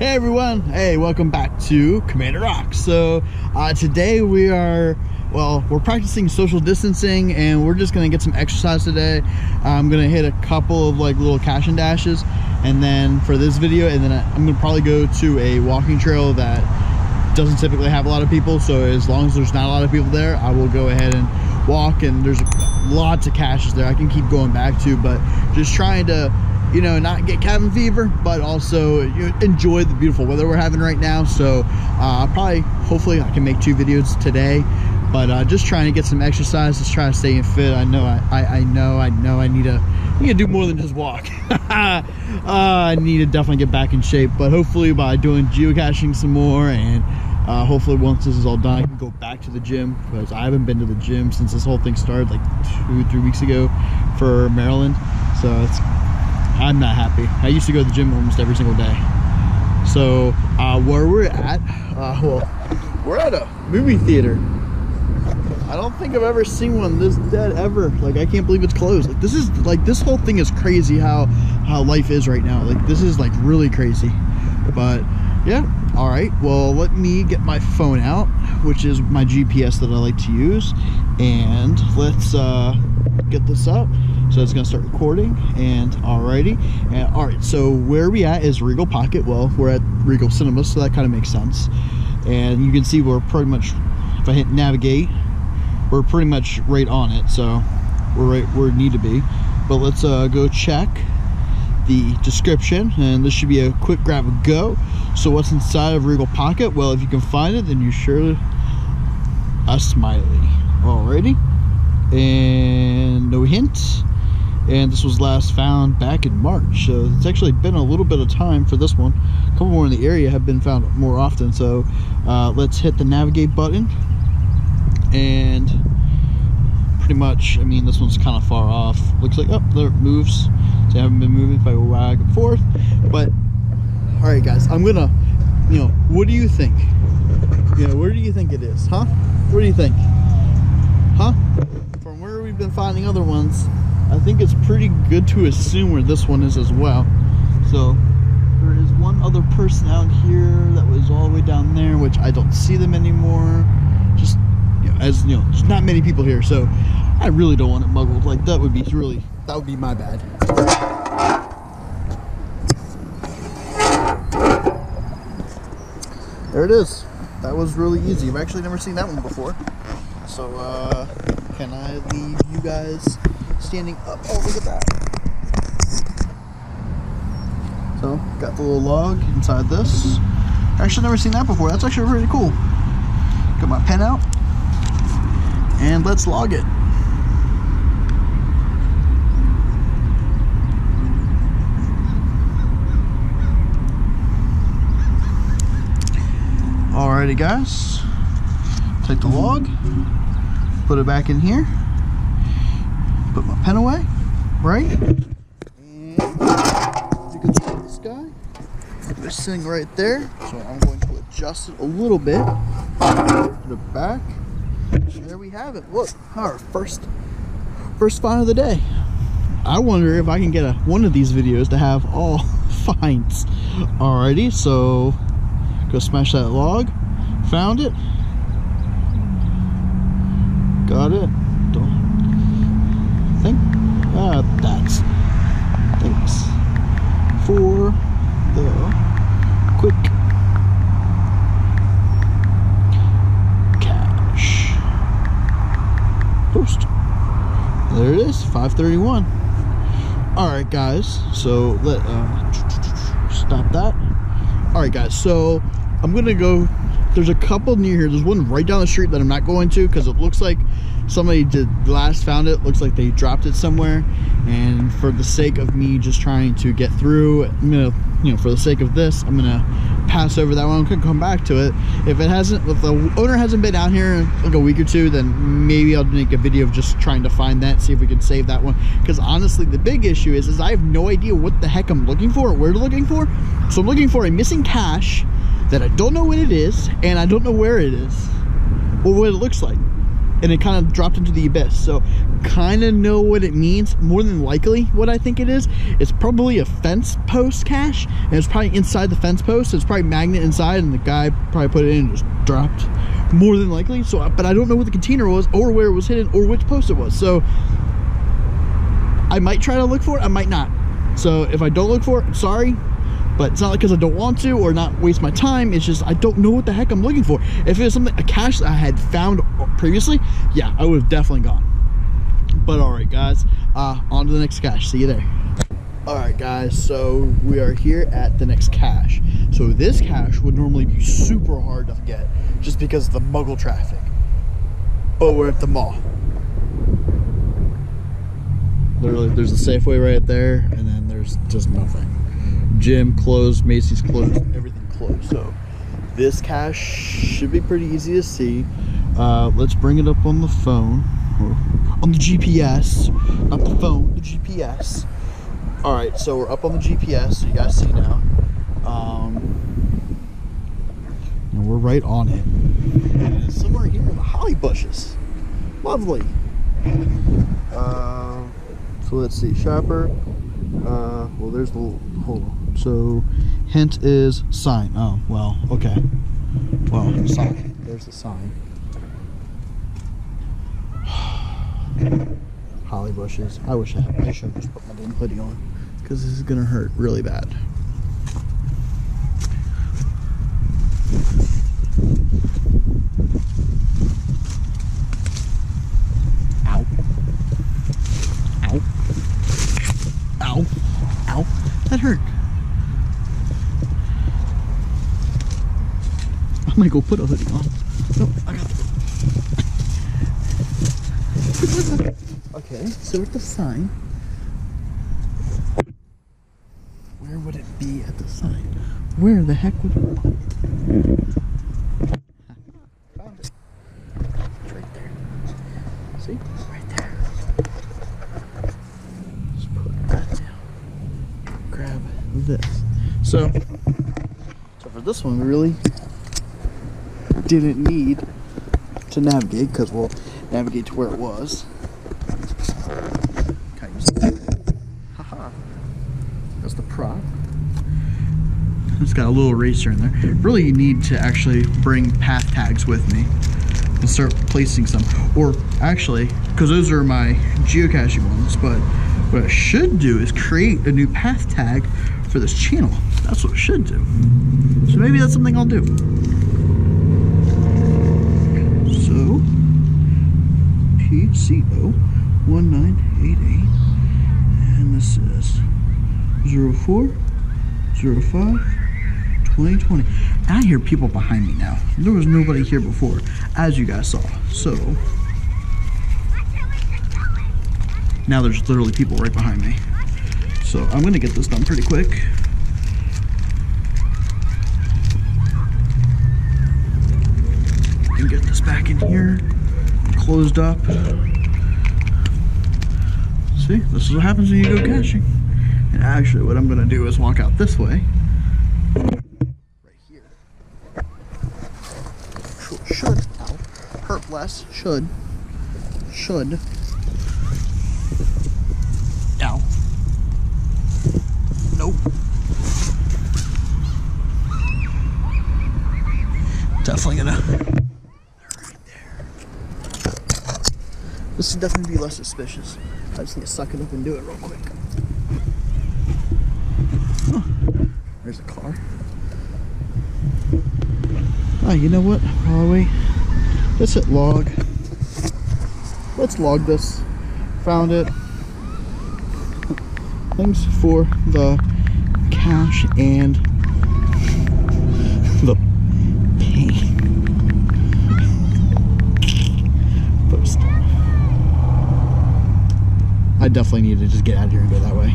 Hey everyone, hey, welcome back to CommanderOX. So today we are, well, we're practicing social distancing and we're just gonna get some exercise today. I'm gonna hit a couple of like little cache and dashes and then for this video, and then I'm gonna probably go to a walking trail that doesn't typically have a lot of people. So as long as there's not a lot of people there, I will go ahead and walk, and there's lots of caches there I can keep going back to, but just trying to, you know, not get cabin fever, but also enjoy the beautiful weather we're having right now. So hopefully I can make two videos today, but just trying to get some exercise, just trying to stay fit. I know I need to do more than just walk. I need to definitely get back in shape, but hopefully by doing geocaching some more, and hopefully once this is all done I can go back to the gym, because I haven't been to the gym since this whole thing started like 2-3 weeks ago for Maryland. So it's, I'm not happy. I used to go to the gym almost every single day. So where we're at, well, we're at a movie theater. I don't think I've ever seen one this dead ever. Like, I can't believe it's closed. Like, this is like, this whole thing is crazy how life is right now. Like, this is like really crazy. But yeah, all right, well, let me get my phone out, which is my GPS that I like to use, and let's get this up. So it's gonna start recording, and alrighty. And alright, so where we at is Regal Pocket. Well, we're at Regal Cinema, so that kind of makes sense. And you can see we're pretty much, if I hit navigate, we're pretty much right on it. So we're right where we need to be. But let's go check the description, and this should be a quick grab and go. So what's inside of Regal Pocket? Well, if you can find it, then you surely a smiley. Alrighty, and no hint. And this was last found back in March, so it's actually been a little bit of time for this one. A couple more in the area have been found more often, so let's hit the navigate button, and pretty much, I mean, this one's kind of far off. Looks like, oh, there it moves. So I haven't been moving if I go back and forth, but all right, guys, I'm gonna, you know, what do you think? You know, where do you think it is, huh? What do you think, huh? From where we've been finding other ones, I think it's pretty good to assume where this one is as well. So there is one other person out here that was all the way down there, which I don't see them anymore. Just, you know, as you know, there's not many people here, so I really don't want it muggled. Like, that would be really, that would be my bad. There it is. That was really easy. I've actually never seen that one before. So can I leave you guys standing up? Oh, look at that. So got the little log inside this. Actually never seen that before. That's actually really cool. Got my pen out and let's log it. Alrighty guys, take the log, put it back in here, put my pen away, right? And you can see this guy, it's sitting right there, so I'm going to adjust it a little bit, put it back, and there we have it. Look, our first find of the day. I wonder if I can get one of these videos to have all finds. Alrighty, so go smash that log, found it, got it. That's thanks for the quick cash post. There it is, 531. All right guys, so let stop that. All right guys, so I'm gonna go, there's a couple near here. There's one right down the street that I'm not going to, because it looks like somebody last found it. Looks like they dropped it somewhere, and for the sake of me just trying to get through, I'm gonna, you know, for the sake of this, I'm gonna pass over that one. I could come back to it if it hasn't, if the owner hasn't been out here in like a week or two, then maybe I'll make a video of just trying to find that, see if we can save that one, because honestly the big issue is I have no idea what the heck I'm looking for or where to looking for. So I'm looking for a missing cache that I don't know what it is, and I don't know where it is or what it looks like. and it kind of dropped into the abyss. So kind of know what it means. More than likely what I think it is, it's probably a fence post cache, and it's probably inside the fence post. It's probably magnet inside, and the guy probably put it in and just dropped, more than likely. So, but I don't know what the container was, or where it was hidden, or which post it was. So I might try to look for it, I might not. So if I don't look for it, I'm sorry. But it's not like because I don't want to or not waste my time. It's just I don't know what the heck I'm looking for. If it was something, a cache that I had found previously, yeah, I would have definitely gone. But all right, guys, on to the next cache. See you there. All right, guys, so we are here at the next cache. So this cache would normally be super hard to get just because of the Muggle traffic. But we're at the mall. Literally, there's a Safeway right there, and then there's just nothing. Gym closed, Macy's closed, everything closed. So this cache should be pretty easy to see. Let's bring it up on the phone, or on the GPS, not the phone, the GPS. All right, so we're up on the GPS, so you guys see now. And we're right on it. And it's somewhere here in the holly bushes. Lovely. So let's see, shopper. Well, there's the little, hold on. So hint is sign. Oh, well, okay. Well, sign. There's the sign. Holly bushes. I wish I should have just put my damn hoodie on, because this is gonna hurt really bad. Ow. Ow. Ow. Ow. That hurt. I'm gonna go put a hoodie on. No, I got it. Okay, so with the sign, where would it be at the sign? Where the heck would it be? Found it. It's right there. See? It's right there. Just put that down. Grab this. So for this one, we really didn't need to navigate, because we'll navigate to where it was. Haha. That's the prop. It's got a little eraser in there. Really, you need to actually bring path tags with me and start placing some. Or actually, because those are my geocaching ones, but what I should do is create a new path tag for this channel. That's what I should do. So maybe that's something I'll do. PCO1988, and this is 04/05/2020. I hear people behind me now. There was nobody here before, as you guys saw. So now there's literally people right behind me. So I'm gonna get this done pretty quick. And get this back in here. Closed up. See, this is what happens when you go caching. And actually, what I'm gonna do is walk out this way. Right here. Should. Ow. Hurt less. Should. Should. Ow. Nope. Definitely gonna. This would definitely be less suspicious. I just need to suck it up and do it real quick. Huh. There's a car. Oh, you know what? While we, let's hit log. Let's log this. Found it. Thanks for the cache and the pain. Post. I definitely need to just get out of here and go that way.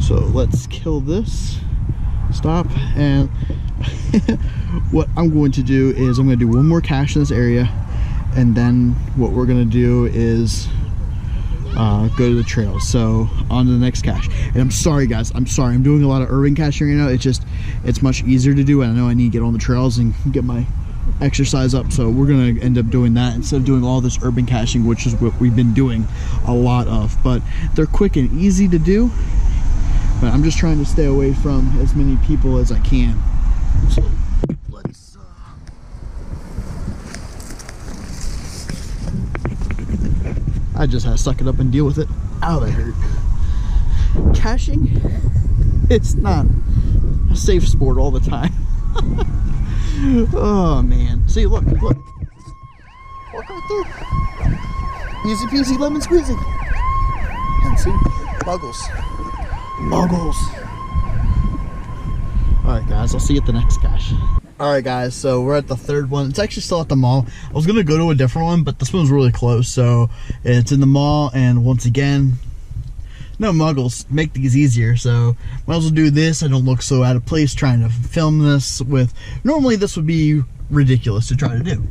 So let's kill this, stop, and what I'm going to do is I'm going to do one more cache in this area, and then what we're going to do is go to the trail. So on to the next cache. And I'm sorry, guys, I'm sorry. I'm doing a lot of urban caching right now. It's just, it's much easier to do. I know I need to get on the trails and get my exercise up, so we're gonna end up doing that instead of doing all this urban caching, which is what we've been doing a lot of. But they're quick and easy to do, but I'm just trying to stay away from as many people as I can. So let's I just had to suck it up and deal with it. Ow, that hurt. Caching, it's not a safe sport all the time. Oh man, see, look, walk right there, easy peasy lemon squeezy. And see, muggles. Alright guys, I'll see you at the next cache. Alright guys, so we're at the third one. It's actually still at the mall. I was gonna go to a different one, but this one's really close, so it's in the mall. And once again, no Muggles, make these easier, so might as well do this. I don't look so out of place trying to film this with, normally this would be ridiculous to try to do.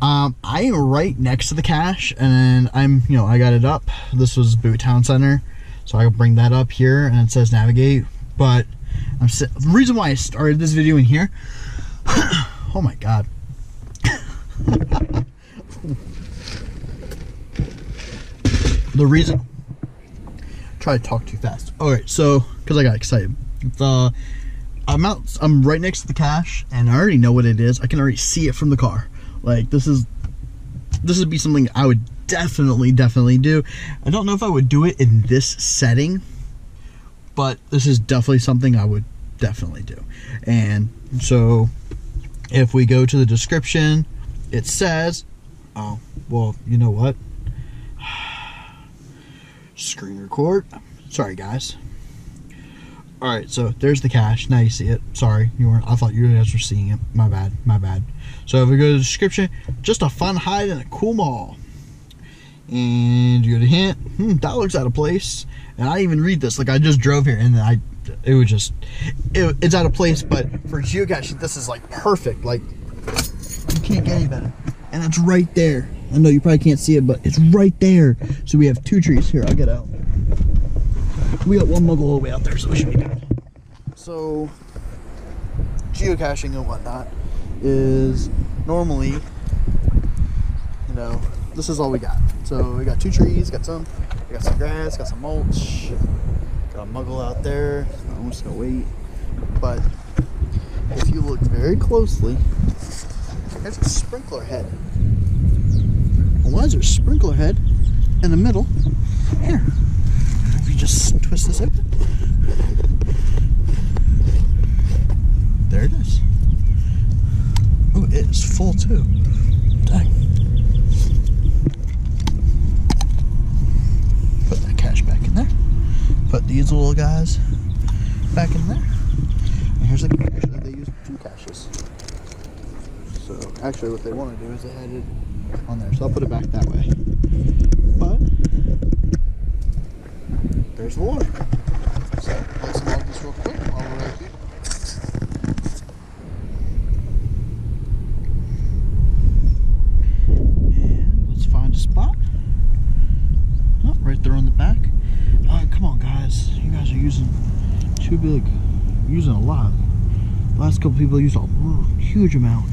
I am right next to the cache, and I'm, you know, I got it up. This was Bowie Town Center, so I can bring that up here, and it says navigate. But I'm the reason why I started this video in here. Oh my god. The reason, try to talk too fast. All right, so because I got excited, I'm right next to the cache, and I already know what it is. I can already see it from the car. Like, this would be something I would definitely do. I don't know if I would do it in this setting, but this is definitely something I would definitely do. And so if we go to the description, it says, oh well, you know what, screen record, sorry guys. All right, so there's the cache. Now you see it. Sorry, you weren't, I thought you guys were seeing it. My bad. So if we go to the description, just a fun hide in a cool mall, and you get a hint, that looks out of place. And I didn't even read this, like I just drove here, and it's out of place. But for geocaching, this is like perfect. Like, you can't get any better, and it's right there. I know you probably can't see it, but it's right there. So we have two trees here. I'll get out. We got one Muggle all the way out there, so we should be good. So geocaching and whatnot is normally, you know, this is all we got. So we got two trees, got some grass, got some mulch, got a Muggle out there. I'm just gonna wait. But if you look very closely, there's a sprinkler head. Why is there a sprinkler head in the middle here? If you just twist this open, there it is. Oh, it's full too. Dang. Put that cache back in there. Put these little guys back in there. And here's the cache that they use, two caches. So actually, what they want to do is they had it on there, so I'll put it back that way. But there's the water. So let's unlock this real quick while we're right here. And let's find a spot. Oh, right there on the back. Come on guys, you guys are using too big. You're using a lot. The last couple people used a huge amount.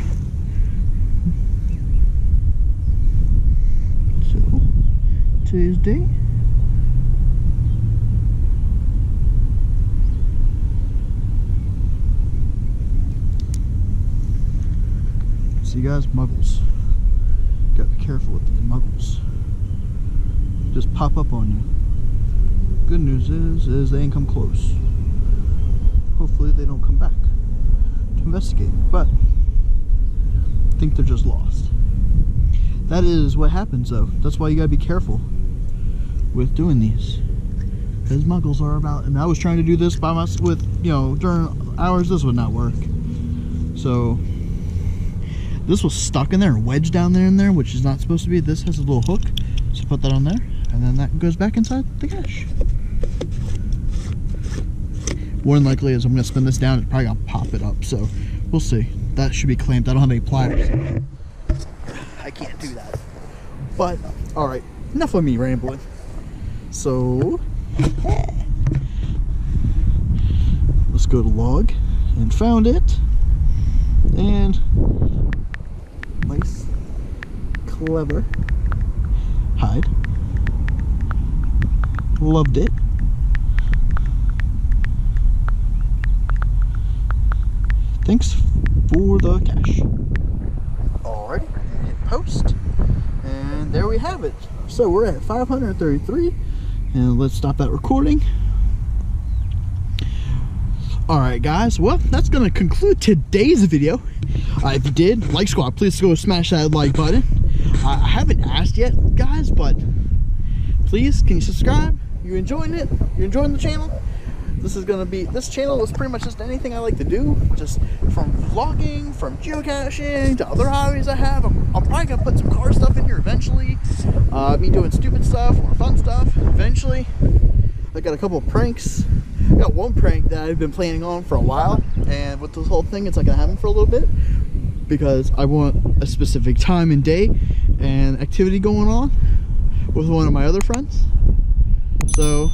Tuesday. See guys, Muggles. Gotta be careful with these Muggles. Just pop up on you. Good news is they ain't come close. Hopefully they don't come back to investigate, but I think they're just lost. That is what happens though. That's why you gotta be careful with doing these, because Muggles are about. And I was trying to do this by myself with, you know, during hours, this would not work. So this was stuck in there, wedged down there in there, which is not supposed to be. This has a little hook, so put that on there, and then that goes back inside the cache. More than likely, as I'm gonna spin this down, it's probably gonna pop it up, so we'll see. That should be clamped. I don't have any pliers, I can't do that. But all right, enough of me rambling. So let's go to log, and found it. And clever hide. Loved it. Thanks for the cash. Alrighty, hit post, and there we have it. So we're at 533, and let's stop that recording. Alright guys, well, that's going to conclude today's video. If you did, like squad, please go smash that like button. I haven't asked yet, guys, but please, can you subscribe? You enjoying it? You're enjoying the channel? This is going to be, this channel is pretty much just anything I like to do, just from vlogging, from geocaching, to other hobbies I have. I'm probably going to put some car stuff in here eventually, me doing stupid stuff or fun stuff eventually. I got a couple of pranks. I got one prank that I've been planning on for a while, and with this whole thing it's not going to happen for a little bit because I want a specific time and day and activity going on with one of my other friends. So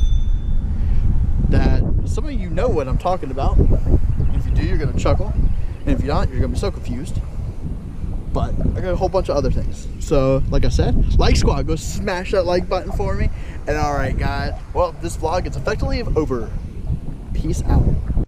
that some of you know what I'm talking about. If you do, you're going to chuckle, and if you don't, you're going to be so confused. But I got a whole bunch of other things. So like I said, like squad, go smash that like button for me. And alright guys, well, this vlog is effectively over. Peace out.